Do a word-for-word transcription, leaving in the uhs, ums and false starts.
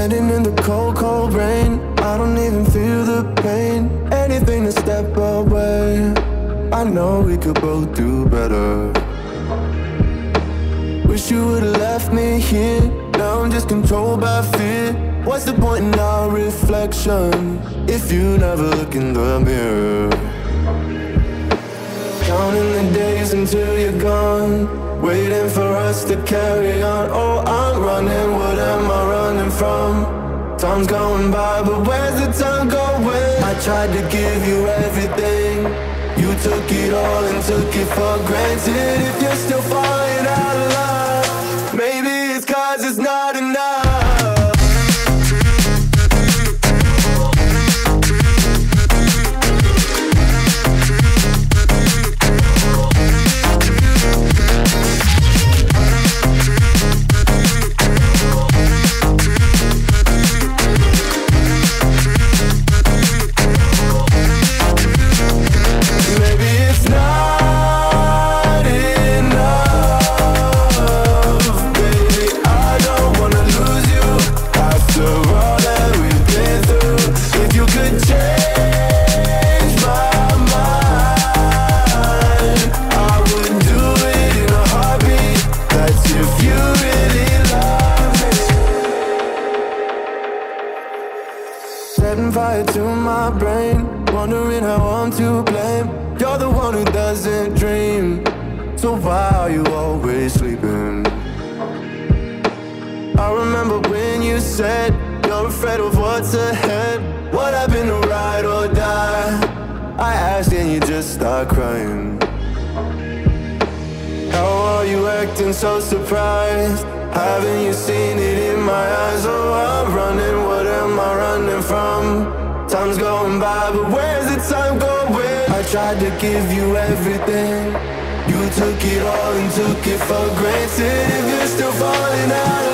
Standing in the cold, cold rain, I don't even feel the pain. Anything to step away. I know we could both do better. Wish you would've left me here. Now I'm just controlled by fear. What's the point in our reflection if you never look in the mirror? Counting the days until you're gone, waiting for us to carry on. Oh, I'm running, what am I running from? Time's going by, but where's the time going? I tried to give you everything, you took it all and took it for granted. If you're still falling out of love, maybe it's 'cause it's not enough. Setting fire to my brain, wondering how I'm to blame. You're the one who doesn't dream, so why are you always sleeping? I remember when you said you're afraid of what's ahead. What happened to ride or die? I asked and you just start crying. How are you acting so surprised? Haven't you seen it in my eyes? Oh, I'm running, what am I running from? Time's going by, but where's the time going? I tried to give you everything, you took it all and took it for granted. If you're still falling out of